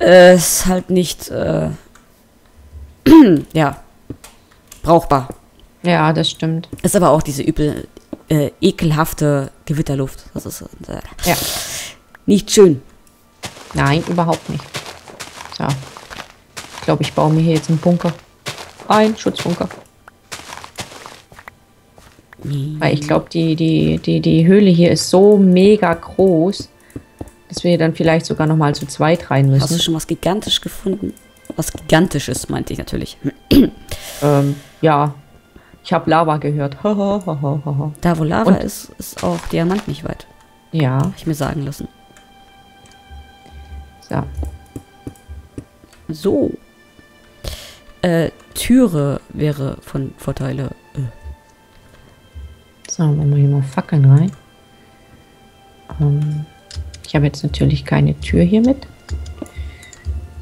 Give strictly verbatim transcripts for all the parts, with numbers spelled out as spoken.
äh, ist halt nicht, äh, ja, brauchbar. Ja, das stimmt. Ist aber auch diese übel, äh, ekelhafte Gewitterluft. Das ist äh, ja. nicht schön. Nein, überhaupt nicht. So. Ich glaube, ich baue mir hier jetzt einen Bunker. Ein Schutzbunker. Mhm. Weil ich glaube, die, die, die, die Höhle hier ist so mega groß, dass wir hier dann vielleicht sogar nochmal zu zweit rein müssen. Hast du schon was gigantisch gefunden? Was Gigantisches, meinte ich natürlich. ähm, ja. Ich habe Lava gehört. Da, wo Lava Und ist, ist auch Diamant nicht weit. Ja. Habe ich mir sagen lassen. So. So. Äh, Türe wäre von Vorteile. So, machen wir hier mal Fackeln rein. Ähm, ich habe jetzt natürlich keine Tür hier mit.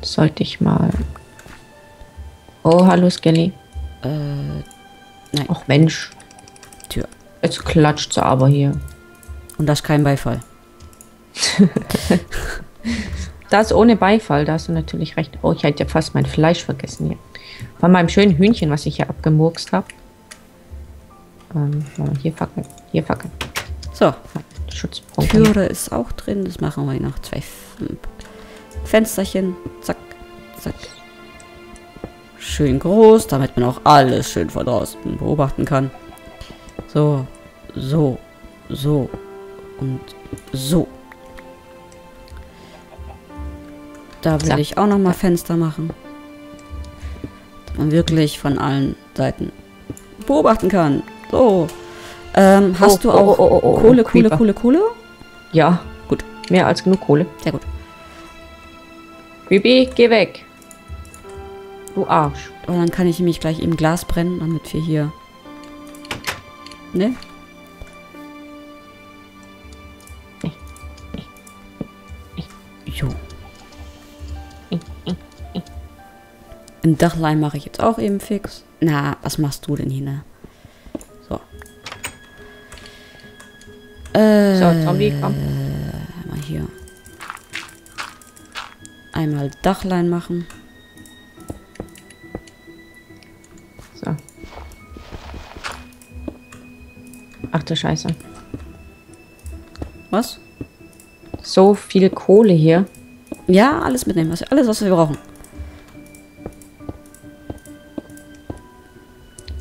Sollte ich mal... Oh, hallo, Skelly. Äh, nein. Ach, Mensch. Tür. Jetzt klatscht sie aber hier. Und das ist kein Beifall. Das ohne Beifall, da hast du natürlich recht. Oh, ich hätte ja fast mein Fleisch vergessen hier. Von meinem schönen Hühnchen, was ich hier abgemurkst habe. Ähm, hier fackeln, hier fackeln. So. Schutzpunkt. Türe ist auch drin, das machen wir noch. Zwei Fensterchen. Zack, zack. Schön groß, damit man auch alles schön von draußen beobachten kann. So, so, so und so. Da will so. ich auch nochmal so. Fenster machen. Dass man wirklich von allen Seiten beobachten kann. So. Ähm, oh, hast du auch oh, oh, oh, oh, Kohle, Kohle, Kohle, Kohle? Ja, gut. Mehr als genug Kohle. Sehr gut. Bibi, geh weg. Du Arsch. Und dann kann ich mich gleich im Glas brennen, damit wir hier... Ne? Jo. Im Dachlein mache ich jetzt auch eben fix. Na, was machst du denn hier, ne? So. Äh, so, Zombie, komm. Mal hier. Einmal Dachlein machen. So. Ach du Scheiße. Was? So viel Kohle hier. Ja, alles mitnehmen. Was, alles, was wir brauchen.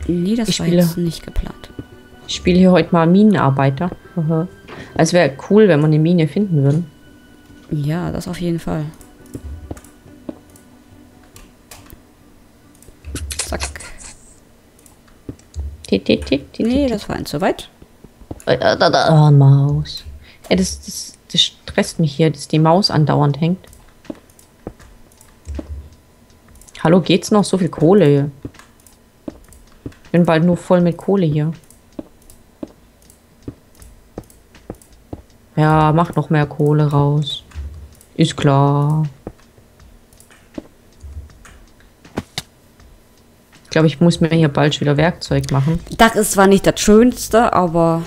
Nee, das ich war spiele, jetzt nicht geplant. Ich spiele hier heute mal Minenarbeiter. Es wäre cool, wenn wir eine Mine finden würden. Ja, das auf jeden Fall. Zack. Tick, tick, tick, tick, nee, das war ein zu weit. Oh, Maus. Ja, das, das, das stresst mich hier, dass die Maus andauernd hängt. Hallo, geht's noch? So viel Kohle hier. Ich bin bald nur voll mit Kohle hier. Ja, mach noch mehr Kohle raus. Ist klar. Ich glaube, ich muss mir hier bald schon wieder Werkzeug machen. Das ist zwar nicht das Schönste, aber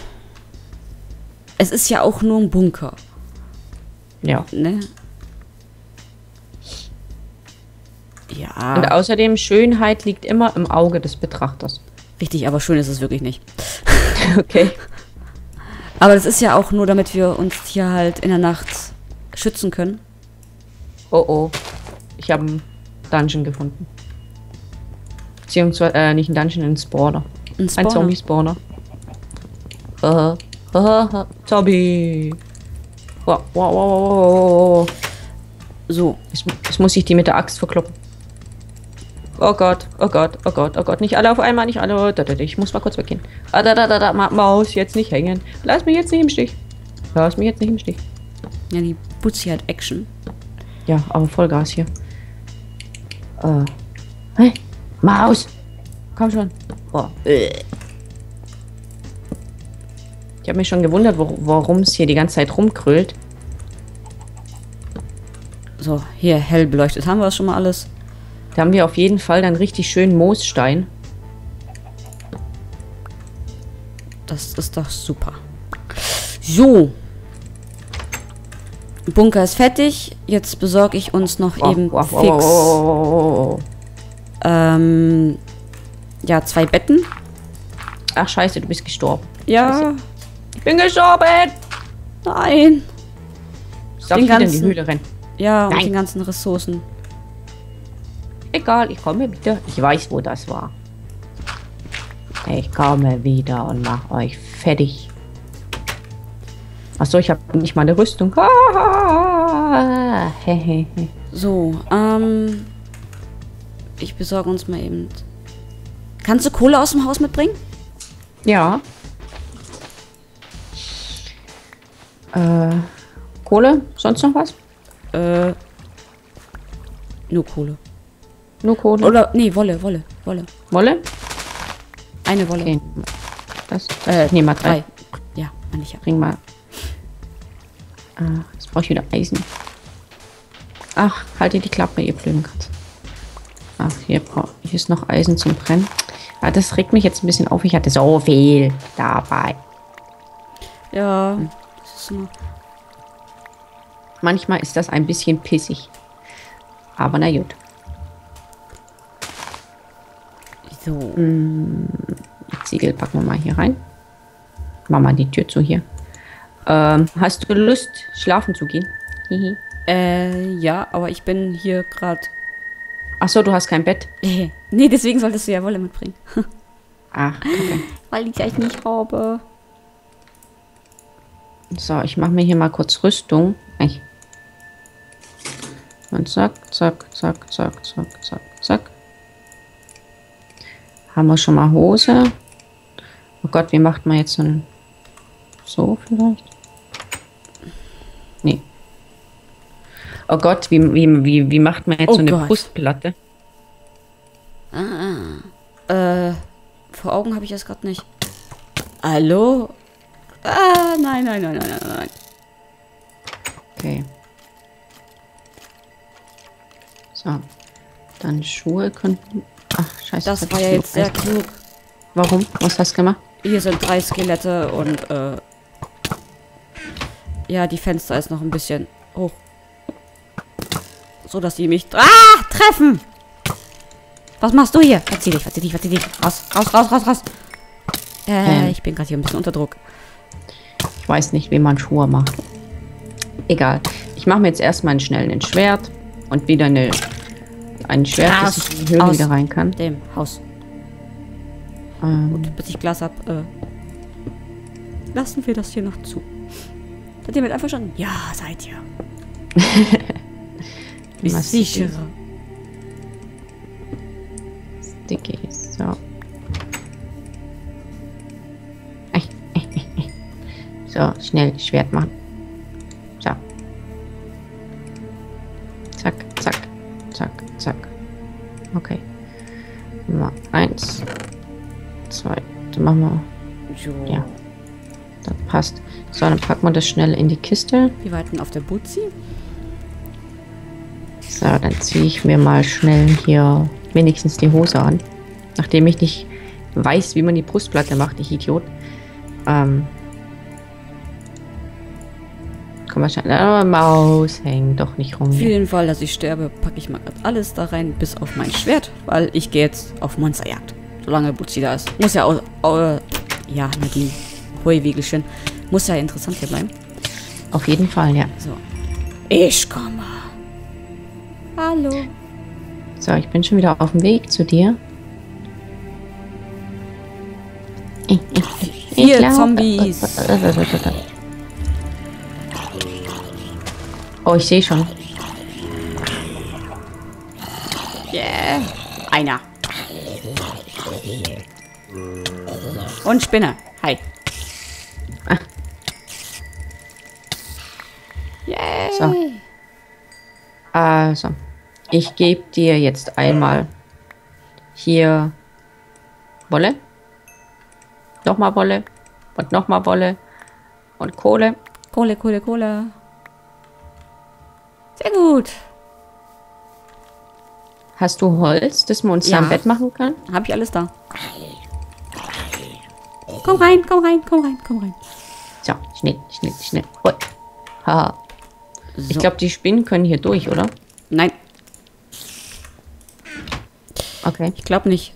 es ist ja auch nur ein Bunker. Ja. Ne? Ja. Und außerdem, Schönheit liegt immer im Auge des Betrachters. Richtig, aber schön ist es wirklich nicht. Okay. Aber das ist ja auch nur, damit wir uns hier halt in der Nacht schützen können. Oh oh. Ich habe einen Dungeon gefunden. Beziehungsweise, äh, nicht einen Dungeon, einen Spawner. Ein Spawner. Ein Zombie-Spawner. Haha. Haha. Zombie. Wow, wow, wow, wow. So. Jetzt, jetzt muss ich die mit der Axt verkloppen. Oh Gott, oh Gott, oh Gott, oh Gott. Nicht alle auf einmal, nicht alle. Ich muss mal kurz weggehen. Ah, da, da, da, da, Maus, jetzt nicht hängen. Lass mich jetzt nicht im Stich. Lass mich jetzt nicht im Stich. Ja, die Butzi hat Action. Ja, aber Vollgas hier. Äh. Hey, Maus! Komm schon. Oh. Ich habe mich schon gewundert, wo, warum es hier die ganze Zeit rumkrölt. So, hier hell beleuchtet. Haben wir das schon mal alles? Da haben wir auf jeden Fall dann richtig schönen Moosstein. Das ist doch super. So. Bunker ist fertig. Jetzt besorge ich uns noch oh, eben oh, fix. Oh, oh, oh, oh. Ähm, ja, zwei Betten. Ach, scheiße, du bist gestorben. Ja. Scheiße. Ich bin gestorben. Nein. Ich darf den ganzen, wieder in die Höhle rennen. Ja, und den ganzen Ressourcen. Egal, ich komme wieder. Ich weiß, wo das war. Ich komme wieder und mache euch fertig. Achso, ich habe nicht mal eine Rüstung. So, ähm... ich besorge uns mal eben... Kannst du Kohle aus dem Haus mitbringen? Ja. Äh, Kohle? Sonst noch was? Äh, nur Kohle. Nur Kohle? Oder, nee, Wolle, Wolle, Wolle. Wolle? Eine Wolle. Okay. Das, äh, nee, mal drei. drei. Ja, meine ich ja. Bring mal. Äh, jetzt brauche ich wieder Eisen. Ach, haltet die Klappe, ihr blöden Katze. Ach, hier, hier ist noch Eisen zum Brennen. Ah, das regt mich jetzt ein bisschen auf. Ich hatte so viel dabei. Ja, hm. Das ist nur... Manchmal ist das ein bisschen pissig. Aber na gut. So. Hm, die Ziegel packen wir mal hier rein. Mach mal die Tür zu hier. Ähm, hast du Lust, schlafen zu gehen? Hihi. Äh, ja, aber ich bin hier gerade... Ach so, du hast kein Bett. Nee, deswegen solltest du ja Wolle mitbringen. Ach, okay. Weil ich euch nicht habe. So, ich mache mir hier mal kurz Rüstung. Und zack, zack, zack, zack, zack, zack, zack. Haben wir schon mal Hose. Oh Gott, wie macht man jetzt so einen... So vielleicht? Nee. Oh Gott, wie, wie, wie, wie macht man jetzt oh so eine Gott. Brustplatte? Ah, äh, vor Augen habe ich das gerade nicht. Hallo? Ah, nein, nein, nein, nein, nein. Okay. So. Dann Schuhe könnten... Ach, scheiße. Das, das war ja jetzt sehr klug. Warum? Was hast du gemacht? Hier sind drei Skelette und, äh... ja, die Fenster ist noch ein bisschen hoch. So, dass die mich... Ah! Treffen! Was machst du hier? Verzieh dich, verzieh dich, verzieh dich. Raus, raus, raus, raus, raus. Äh, ähm. ich bin gerade hier ein bisschen unter Druck. Ich weiß nicht, wie man Schuhe macht. Egal. Ich mache mir jetzt erstmal einen schnellen Schwert. Und wieder eine, ein Schwert, raus, dass ich in die Höhle wieder rein kann. Dem Haus. Ähm. Gut, bis ich Glas habe. Äh, lassen wir das hier noch zu. Seid ihr mit einverstanden? Ja, seid ihr. Ist sicherer. Sticky, so. So, schnell Schwert machen. So. Zack, zack, zack, zack. Okay. Mal eins, zwei. Dann machen wir. Ja. Das passt. So, dann packen wir das schnell in die Kiste. Wir warten auf der Butzi. So, dann ziehe ich mir mal schnell hier wenigstens die Hose an. Nachdem ich nicht weiß, wie man die Brustplatte macht, ich Idiot. Ähm. Komm mal schnell. Oh, Maus, häng doch nicht rum. Für den Fall, dass ich sterbe, packe ich mal gerade alles da rein, bis auf mein Schwert. Weil ich gehe jetzt auf Monsterjagd. Solange Butzi da ist. Muss ja auch. Äh, ja, mit dem Heuwegelchen. Muss ja interessant hier bleiben. Auf jeden Fall, ja. So. Ich komme. Hallo. So, ich bin schon wieder auf dem Weg zu dir. Ich, ich, ich Vier Zombies. Oh, ich sehe schon. Yeah. Einer. Und Spinne. Hi. Ah. Yeah. So. Also. Ich gebe dir jetzt einmal hier Wolle, nochmal Wolle und nochmal Wolle und Kohle. Kohle, Kohle, Kohle. Sehr gut. Hast du Holz, das wir uns ja am Bett machen können? Habe ich alles da. Komm rein, komm rein, komm rein, komm rein. So, schnell, schnell, schnell. Haha. So. Ich glaube, die Spinnen können hier durch, oder? Nein. Okay. Ich glaube nicht.